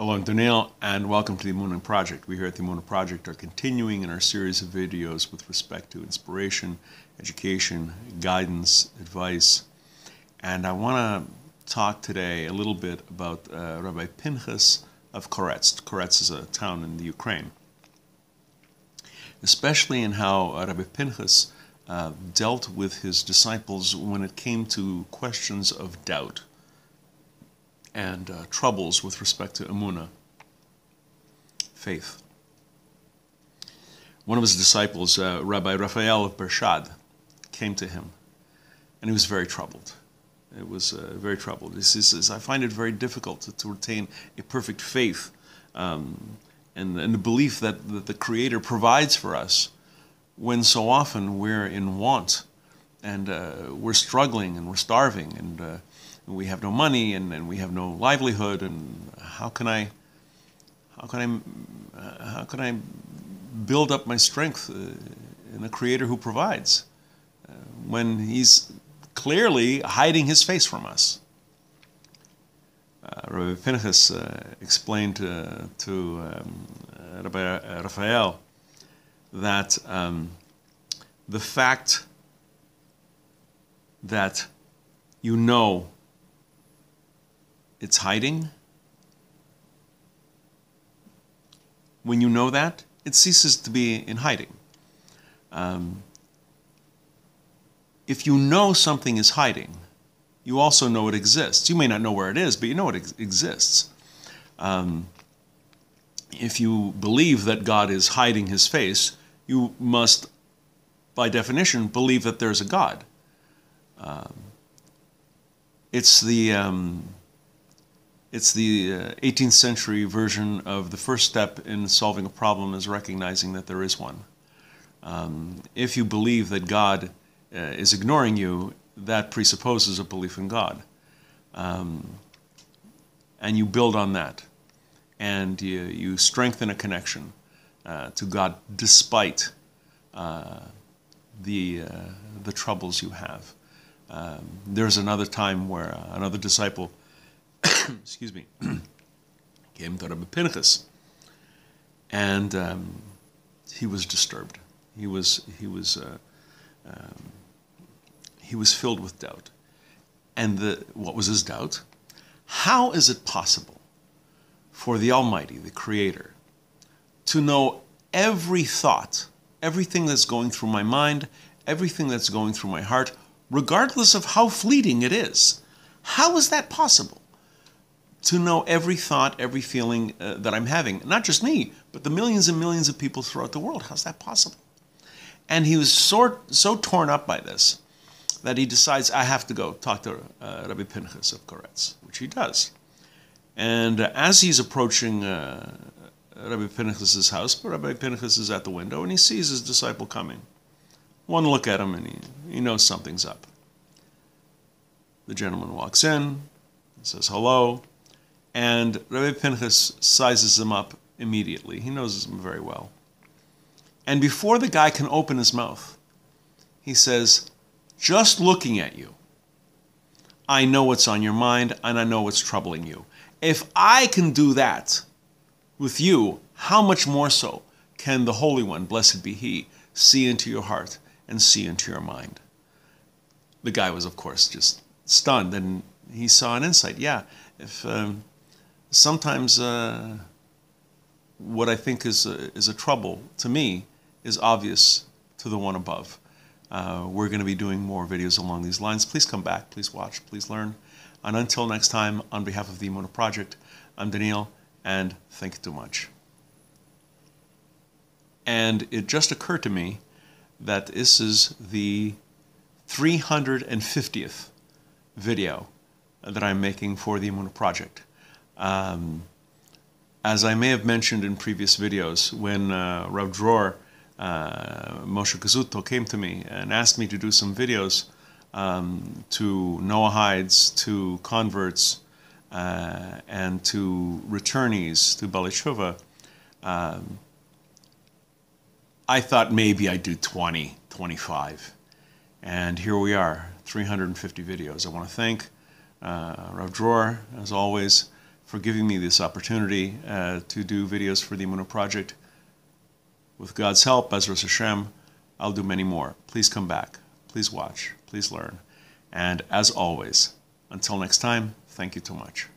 Hello, I'm Daniel, and welcome to the Emunah Project. We here at the Emunah Project are continuing in our series of videos with respect to inspiration, education, guidance, advice. And I want to talk today a little bit about Rabbi Pinchas of Koretz. Koretz is a town in the Ukraine. Especially in how Rabbi Pinchas dealt with his disciples when it came to questions of doubt and troubles with respect to Emunah, faith. One of his disciples, Rabbi Raphael of Bershad, came to him, and he was very troubled. It was very troubled. He says, I find it very difficult to retain a perfect faith and the belief that the Creator provides for us when so often we're in want and we're struggling and we're starving and we have no money, and we have no livelihood, and how can I build up my strength in a Creator who provides when He's clearly hiding His face from us? Rabbi Pinchas explained to Rabbi Raphael that the fact that you know it's hiding, when you know that, it ceases to be in hiding. If you know something is hiding, you also know it exists. You may not know where it is, but you know it exists. If you believe that God is hiding His face, you must, by definition, believe that there's a God. It's the 18th century version of the first step in solving a problem is recognizing that there is one. If you believe that God is ignoring you, that presupposes a belief in God. And you build on that. And you strengthen a connection to God despite the troubles you have. There's another time where another disciple excuse me, came to Rabbi Pinchas, and he was disturbed. He was filled with doubt. And what was his doubt? How is it possible for the Almighty, the Creator, to know every thought, everything that's going through my mind, everything that's going through my heart, regardless of how fleeting it is? How is that possible? To know every thought, every feeling that I'm having. Not just me, but the millions and millions of people throughout the world. How's that possible? And he was so torn up by this that he decides, I have to go talk to Rabbi Pinchas of Koretz, which he does. And as he's approaching Rabbi Pinchas' house, Rabbi Pinchas is at the window, and he sees his disciple coming. One look at him, and he knows something's up. The gentleman walks in, says hello, and Rabbi Pinchas sizes him up immediately. He knows him very well. And before the guy can open his mouth, he says, just looking at you, I know what's on your mind, and I know what's troubling you. If I can do that with you, how much more so can the Holy One, blessed be He, see into your heart and see into your mind? The guy was, of course, just stunned, and he saw an insight. Yeah, if sometimes what I think is a trouble to me is obvious to the one above. We're going to be doing more videos along these lines. Please come back. Please watch. Please learn. And until next time, on behalf of the Emunah Project, I'm Daniel, and thank you too much. And it just occurred to me that this is the 350th video that I'm making for the Emunah Project. As I may have mentioned in previous videos, when Rav Dror, Moshe Cassouto, came to me and asked me to do some videos to Noahides, to converts, and to returnees, to Baalei Tshuva, I thought maybe I'd do 20, 25. And here we are, 350 videos. I want to thank Rav Dror, as always, for giving me this opportunity to do videos for the Emunah Project. With God's help, Ezer Hashem, I'll do many more. Please come back. Please watch. Please learn. And as always, until next time, thank you too much.